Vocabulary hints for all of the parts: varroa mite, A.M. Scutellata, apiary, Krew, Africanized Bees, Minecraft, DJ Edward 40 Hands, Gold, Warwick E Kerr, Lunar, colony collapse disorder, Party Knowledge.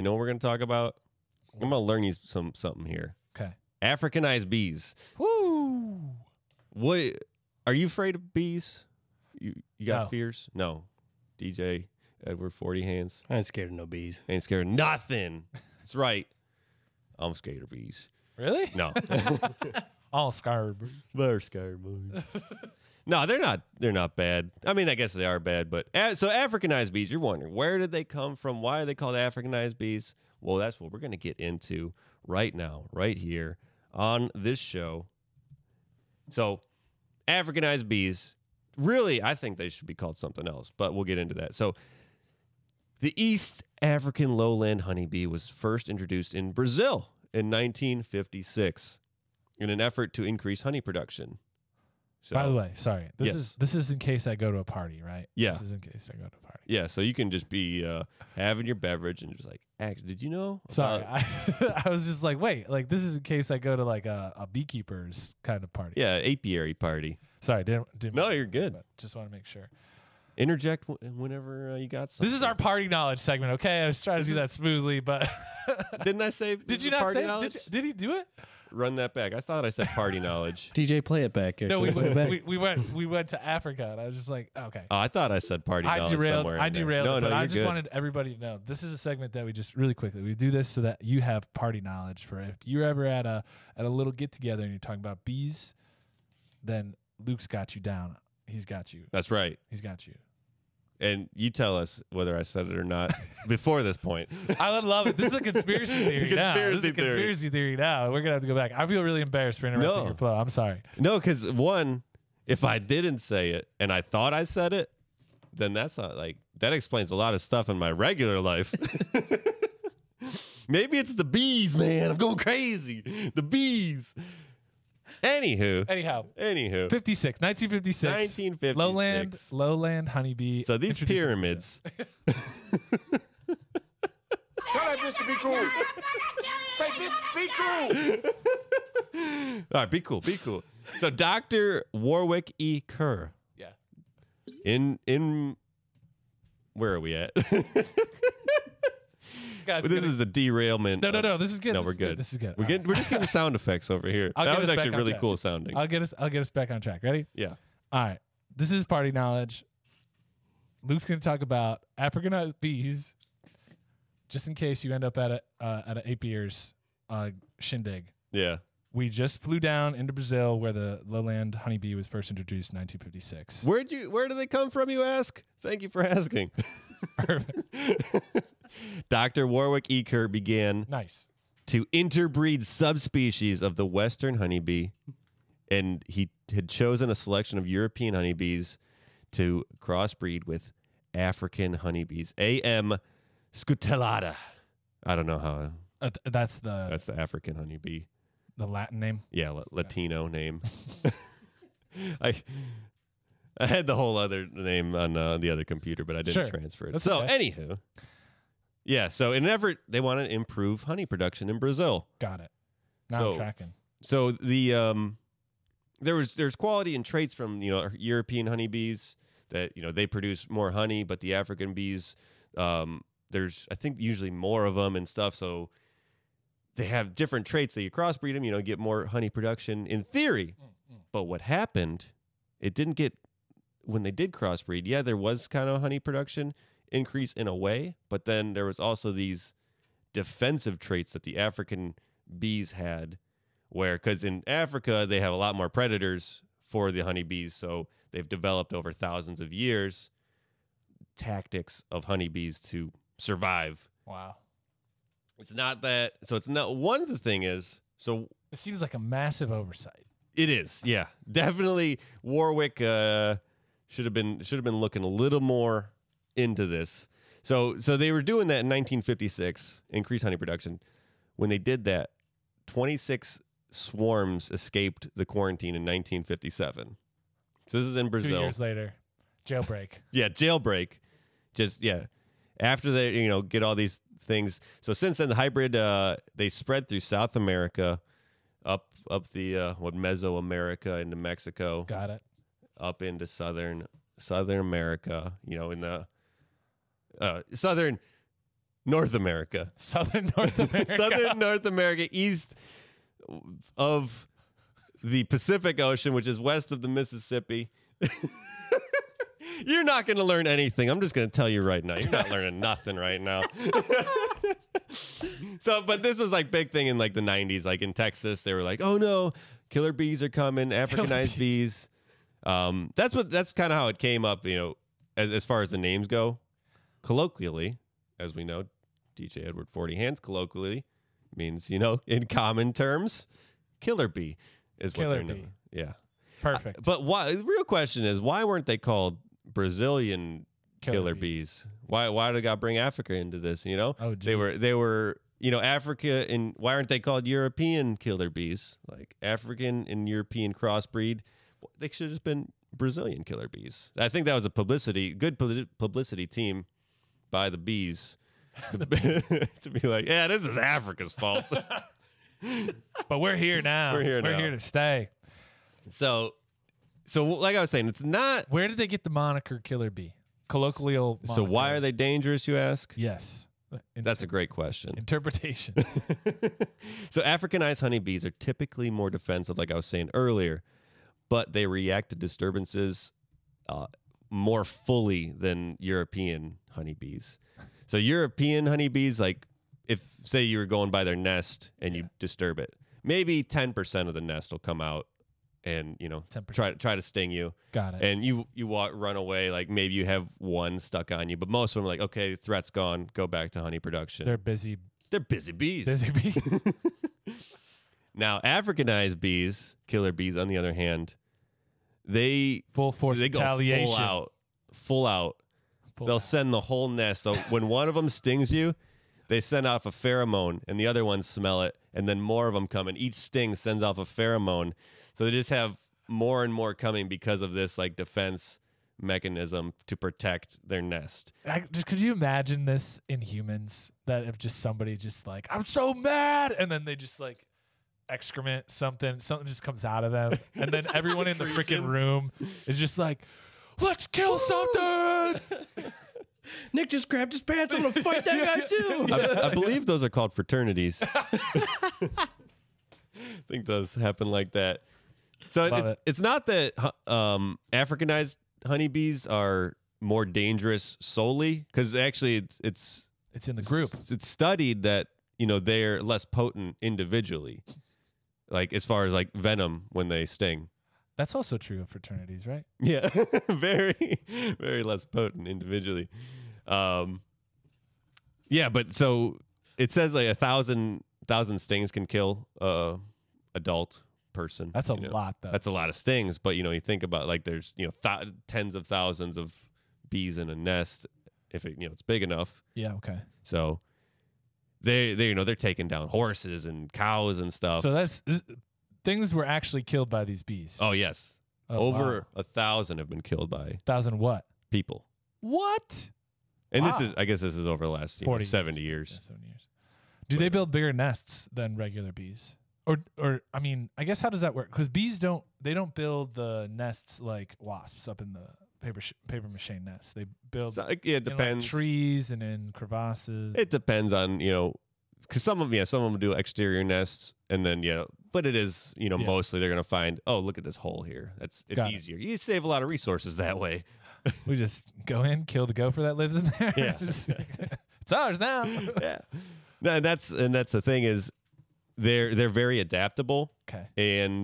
You know what we're going to talk about? I'm going to learn you something here. Okay. Africanized bees. Woo! What? Are you afraid of bees? You got fears? No. DJ Edward 40 Hands. I ain't scared of no bees. I ain't scared of nothing. That's right. I'm scared of bees. Really? No. All scared bees. They're scared bees. No, they're not bad. I mean, I guess they are bad, but so Africanized bees, you're wondering, where did they come from? Why are they called Africanized bees? Well, that's what we're going to get into right now, right here on this show. So Africanized bees, really, I think they should be called something else, but we'll get into that. So the East African lowland honeybee was first introduced in Brazil in 1956 in an effort to increase honey production. So, by the way, sorry. This is in case I go to a party, right? Yeah. This is in case I go to a party. Yeah. So you can just be having your beverage and just like, actually, did you know? Sorry, I was just like, wait, like this is in case I go to like a beekeeper's kind of party. Yeah, apiary party. Sorry, didn't. No, you're good. Just want to make sure. Interject whenever you got something. This is our party knowledge segment. Okay, I was trying to do that smoothly, but didn't I say? Did you not say knowledge? Did he do it? Run that back. I thought I said party knowledge. DJ, play it back. No, we went to Africa, and I was just like, okay. I thought I said party knowledge somewhere. I derailed. No, but I just wanted everybody to know this is a segment that we just really quickly we do this so that you have party knowledge for if you're ever at a little get together and you're talking about bees, then Luke's got you down. He's got you. That's right. He's got you. And you tell us whether I said it or not before this point. I would love it. This is a conspiracy theory now. This is a conspiracy theory now. We're going to have to go back. I feel really embarrassed for interrupting your flow. I'm sorry. No, because one, if I didn't say it and I thought I said it, then that's not like, that explains a lot of stuff in my regular life. Maybe it's the bees, man. I'm going crazy. The bees. Anyhow. 1956. Lowland honeybee. So these pyramids. Tell that bitch to be cool. Say, bitch, be cool. All right, be cool, be cool. So Dr. Warwick E Kerr. Yeah. In where are we at? Guys, this is a derailment. No. This is good. No, we're good. This is good. We're just getting sound effects over here. That was actually really cool sounding. I'll get us back on track. Ready? Yeah. All right. This is party knowledge. Luke's going to talk about Africanized bees, just in case you end up at an apiary's shindig. Yeah. We just flew down into Brazil, where the lowland honeybee was first introduced in 1956. Where do they come from? You ask. Thank you for asking. Perfect. Dr. Warwick E. Kerr began to interbreed subspecies of the Western honeybee, and he had chosen a selection of European honeybees to crossbreed with African honeybees. A.M. Scutellata. I don't know how. That's the African honeybee. The Latin name? Yeah, Latino name. I had the whole other name on the other computer, but I didn't transfer it. That's so, okay. Anywho. Yeah, so in an effort, they want to improve honey production in Brazil. Got it. Now I'm tracking. So the there's quality and traits from European honeybees that they produce more honey, but the African bees there's I think usually more of them and stuff. So they have different traits that you crossbreed them, get more honey production in theory. But what happened? It didn't get when they did crossbreed. Yeah, there was kind of honey production increase in a way, but then there was also these defensive traits that the African bees had, because in Africa they have a lot more predators for the honeybees, so they've developed over thousands of years tactics of honeybees to survive. Wow. It's not that, so it's not one of the thing is, so it seems like a massive oversight. It is, yeah, definitely. Warwick should have been looking a little more into this. So they were doing that in 1956, increased honey production. When they did that, 26 swarms escaped the quarantine in 1957. So this is in Brazil. 2 years later. Jailbreak. Yeah, jailbreak. Just, yeah. After they, get all these things. So since then, the hybrid, they spread through South America, up the, Mesoamerica into Mexico. Got it. Up into Southern America, in the southern North America. Southern North America. Southern North America, east of the Pacific Ocean, which is west of the Mississippi. You're not going to learn anything. I'm just going to tell you right now. You're not learning nothing right now. So, but this was like big thing in like the 90s, like in Texas, they were like, oh no, killer bees are coming, Africanized bees. That's kind of how it came up, you know, as far as the names go. Colloquially, as we know, DJ Edward 40 Hands colloquially means, you know, in common terms, killer bee is what they're named. Yeah. Perfect. But why, the real question is, why weren't they called Brazilian killer bees? Why did God bring Africa into this? You know, they were you know, Africa, and why aren't they called European killer bees? Like African and European crossbreed. They should have just been Brazilian killer bees. I think that was a good publicity team by the bees to be like, yeah, this is Africa's fault. But we're here now. We're here to stay. So like I was saying, it's not... Where did they get the moniker killer bee? Colloquial moniker. So why are they dangerous, you ask? Yes. That's a great question. Interpretation. So Africanized honeybees are typically more defensive, like I was saying earlier, but they react to disturbances more fully than European honeybees. So European honeybees, like if, say, you were going by their nest and you disturb it, maybe 10% of the nest will come out and, you know, 10%. try to sting you. Got it. And you run away, like maybe you have one stuck on you, but most of them are like, okay, threat's gone, go back to honey production. They're busy bees. Busy bees. Now, Africanized bees, killer bees, on the other hand, they full force retaliation. Go full out. They'll send the whole nest. So when one of them stings you, they send off a pheromone and the other ones smell it, and then more of them come, and each sting sends off a pheromone. So they just have more and more coming because of this like defense mechanism to protect their nest. Could you imagine this in humans, that if just somebody just like, I'm so mad, and then they just like excrement something just comes out of them, and then everyone in the freaking room is just like, let's kill something. Nick just grabbed his pants. I'm going to fight that guy too. I believe those are called fraternities. I think those happen like that. So it's not that Africanized honeybees are more dangerous solely, because actually it's in the group. It's studied that, you know, they're less potent individually, like as far as like venom when they sting. That's also true of fraternities, right? Yeah, very, very less potent individually. Yeah, but so it says like 1,000 stings can kill adult person. That's a lot, though. That's a lot of stings, but you know, you think about like there's, you know, tens of thousands of bees in a nest if it, you know, it's big enough. Yeah. Okay. So they you know, they're taking down horses and cows and stuff. So that's. Things were actually killed by these bees. Oh, yes. Oh, over 1,000 have been killed by... 1,000 what? People. What? And wow. This is, I guess this is over the last 70 years. Yeah, 70 years. Do they build bigger nests than regular bees? Or I mean, I guess how does that work? Because bees don't build the nests like wasps up in the paper mache nests. They build it depends. In like trees and in crevasses. It depends on, you know... Because some of them do exterior nests, and then but it is, you know, mostly they're gonna find, oh, look at this hole here. It's easier. You save a lot of resources that way. We just go in, kill the gopher that lives in there. Yeah. It's ours now. Yeah. No, and that's the thing is, they're very adaptable. Okay.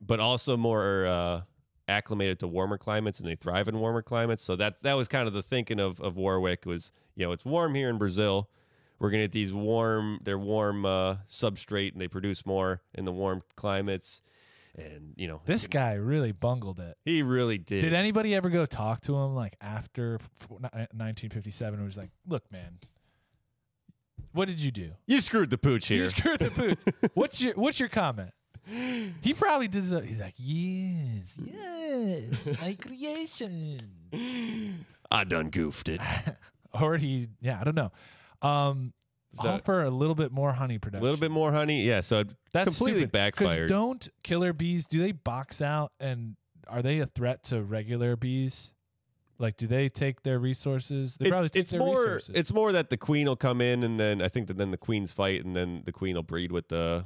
But also more acclimated to warmer climates, and they thrive in warmer climates. So that was kind of the thinking of Warwick was, you know, it's warm here in Brazil. We're going to get these warm substrate, and they produce more in the warm climates. And, you know, this guy really bungled it. He really did. Did anybody ever go talk to him like after 1957? It was like, look, man, what did you do? You screwed the pooch here. You screwed the pooch. What's your comment? He probably did. He's like, yes, my creation. I done goofed it. Or he, I don't know. Offer a little bit more honey production. A little bit more honey, yeah. So it completely backfired. Don't killer bees, do they box out, and are they a threat to regular bees? Like, do they take their resources? They probably take their resources. It's more that the queen will come in, and then I think that then the queens fight, and then the queen will breed with the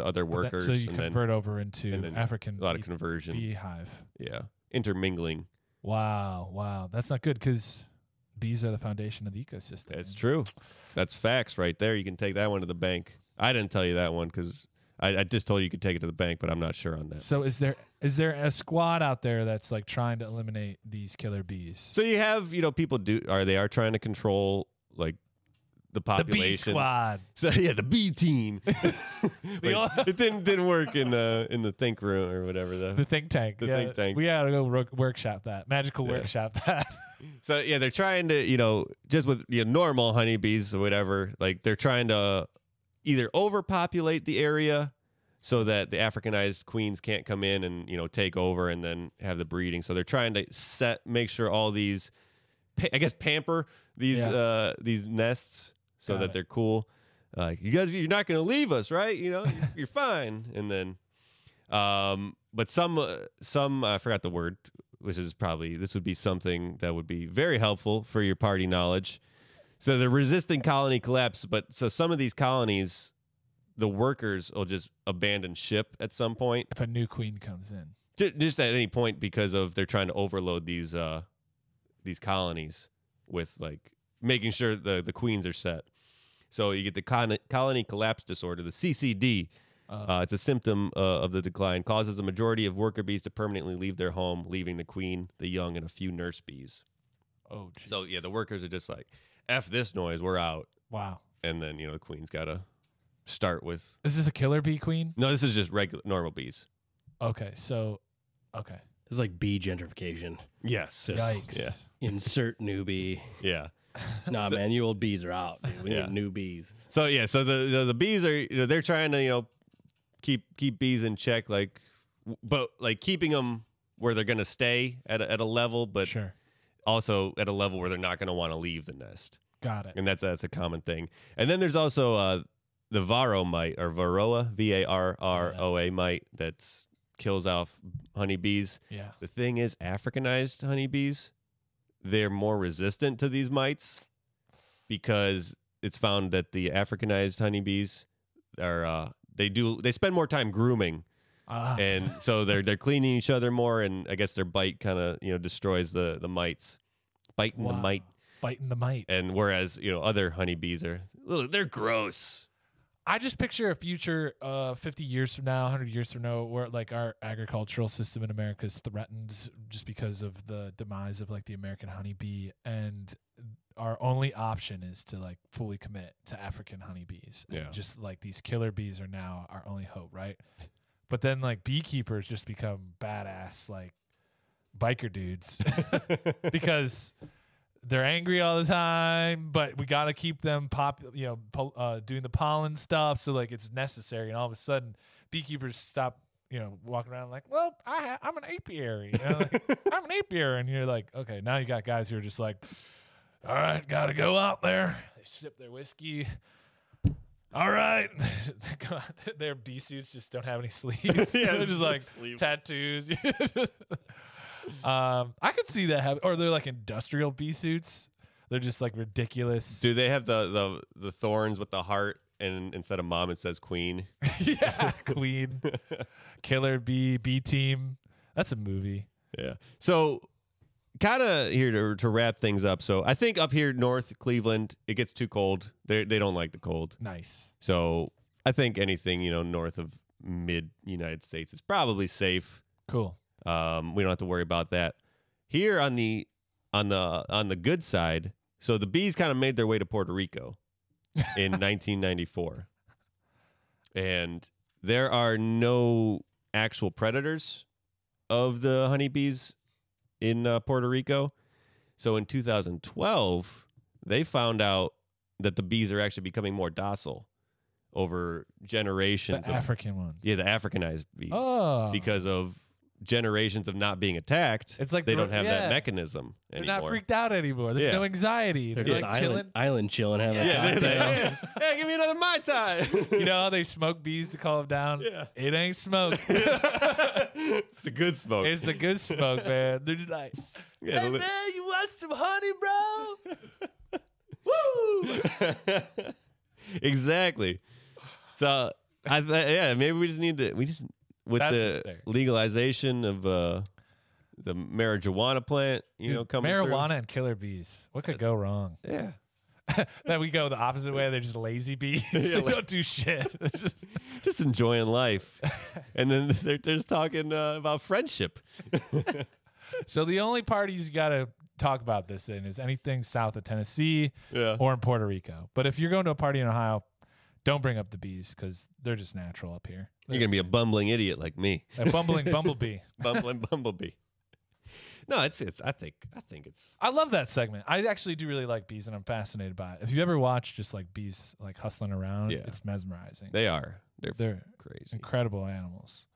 other workers. So you convert over into African beehive. Yeah, intermingling. Wow, wow, that's not good because bees are the foundation of the ecosystem. That's true. That's facts right there. You can take that one to the bank. I didn't tell you that one because I just told you you could take it to the bank, but I'm not sure on that. So is there a squad out there that's like trying to eliminate these killer bees? So you have, you know, people are trying to control like the population. The bee squad. So yeah, the bee team. It didn't work in the think room or whatever though. The think tank. The think tank. We gotta go workshop that. Magical workshop that. So yeah, they're trying to, you know, just with normal honeybees or whatever, like they're trying to either overpopulate the area so that the Africanized queens can't come in and, you know, take over and then have the breeding. So they're trying to make sure all these, I guess, pamper these nests so that they're cool. Like, you guys, you're not going to leave us, right? You know, you're fine. And then, but some, I forgot the word, which is probably, this would be something that would be very helpful for your party knowledge. So they're resisting colony collapse, but so some of these colonies, the workers will just abandon ship at some point. If a new queen comes in. Just at any point because of they're trying to overload these colonies with like making sure the queens are set. So you get the colony collapse disorder, the CCD. It's a symptom of the decline. Causes a majority of worker bees to permanently leave their home, leaving the queen, the young, and a few nurse bees. Oh, geez. So yeah, the workers are just like, F this noise, we're out. Wow. And then, you know, the queen's got to start with... Is this a killer bee queen? No, this is just regular, normal bees. Okay, so... Okay. It's like bee gentrification. Yes. Just yikes. Yeah. Insert newbie. Yeah. Nah, so, man, you old bees are out. Dude. We need new bees. So, yeah, so the bees are... You know, they're trying to, you know, keep bees in check, like... But, like, keeping them where they're going to stay at a level, but... Sure. Also at a level where they're not going to want to leave the nest. Got it. And that's a common thing. And then there's also the varroa mite or varroa, V-A-R-R-O-A mite that kills off honeybees. Yeah. The thing is, Africanized honeybees, they're more resistant to these mites because it's found that the Africanized honeybees are they spend more time grooming. And so they're cleaning each other more, and I guess their bite kind of destroys the mites, biting the mite. And whereas other honeybees are they're gross. I just picture a future 50 years from now, 100 years from now, where like our agricultural system in America is threatened just because of the demise of like the American honeybee, and our only option is to like fully commit to African honeybees. Yeah, and just like these killer bees are now our only hope, right? But then, like, beekeepers just become badass, like, biker dudes because they're angry all the time, but we got to keep them doing the pollen stuff. So, like, it's necessary. And all of a sudden, beekeepers stop, walking around like, well, I'm an apiary. Like, I'm an apiary. And you're like, okay, now you got guys who are just like, all right, got to go out there. They sip their whiskey. All right. God, their bee suits just don't have any sleeves. Yeah, they're just like sleeves. Tattoos. I could see that happen. Or they're like industrial bee suits. They're just like ridiculous. Do they have the thorns with the heart, and instead of mom it says queen? Yeah, queen. Killer bee team. That's a movie. Yeah. So kind of here to wrap things up. So I think up here north, Cleveland, it gets too cold. They don't like the cold. Nice. So I think anything, north of mid-United States is probably safe. Cool. We don't have to worry about that. Here on the good side, so the bees kind of made their way to Puerto Rico in 1994. And there are no actual predators of the honeybees in Puerto Rico. So in 2012, they found out that the bees are actually becoming more docile over generations. African ones. Yeah, the Africanized bees. Oh. Because of generations of not being attacked, it's like they don't have that mechanism anymore. They're not freaked out anymore. There's no anxiety. They're like island chilling. Yeah, hey, give me another Mai Tai. They smoke bees to calm them down. Yeah. It ain't smoke. It's the good smoke. It's the good smoke, man. They're just like, Hey, man, you want some honey, bro? Woo! Exactly. So, yeah, maybe we just need to, with the legalization of the marijuana plant, you know, coming marijuana through. And killer bees. What could go wrong? Yeah. That we go the opposite way. They're just lazy bees. They don't do shit. It's just enjoying life. And then they're just talking about friendship. So the only parties you got to talk about this in is anything south of Tennessee or in Puerto Rico. But if you're going to a party in Ohio, don't bring up the bees because they're just natural up here. You're going to be a bumbling idiot like me. A bumbling bumblebee. Bumbling bumblebee. No, it's. I think it's. I love that segment. I actually do really like bees, and I'm fascinated by it. If you ever watch just like bees like hustling around, it's mesmerizing. They're crazy, incredible animals.